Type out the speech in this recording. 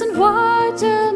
and water.